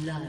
blood.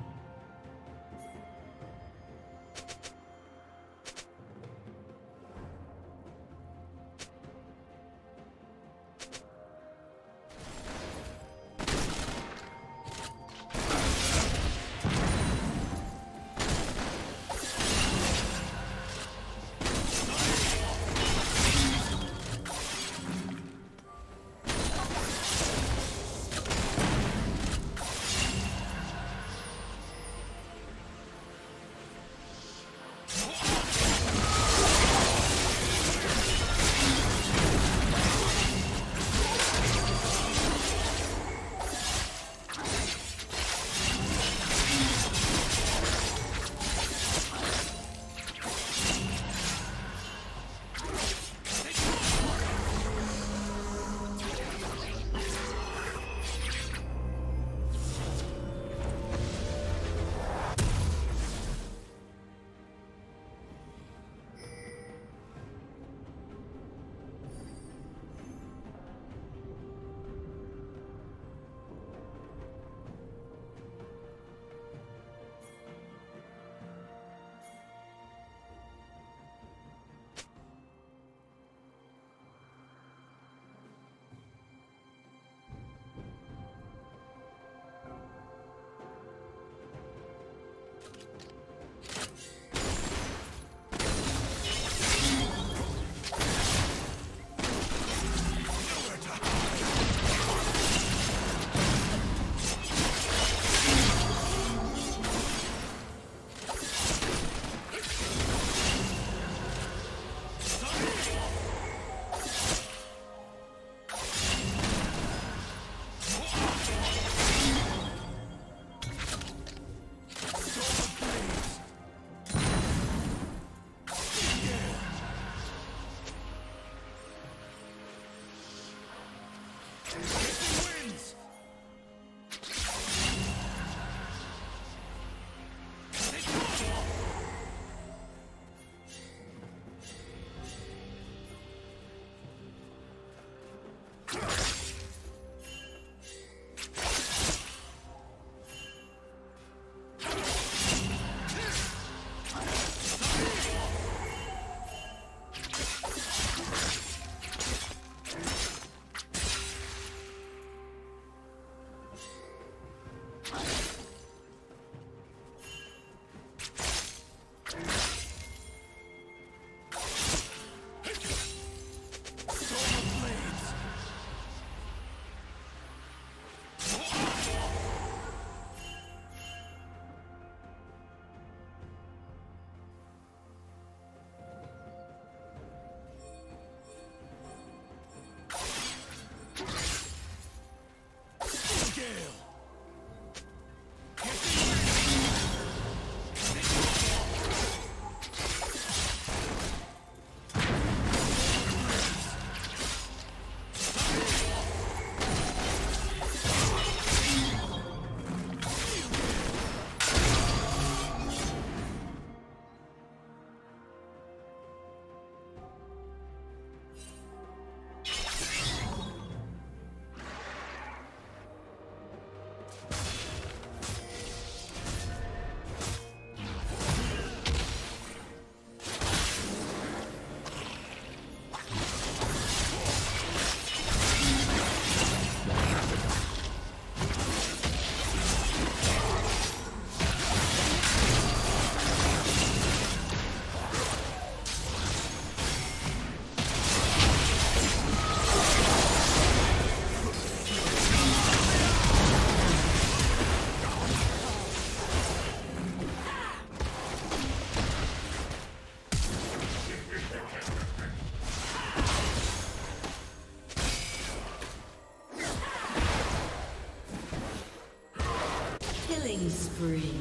Gale! Spree.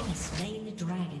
team has slain the dragon.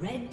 Red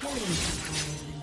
Killing spree.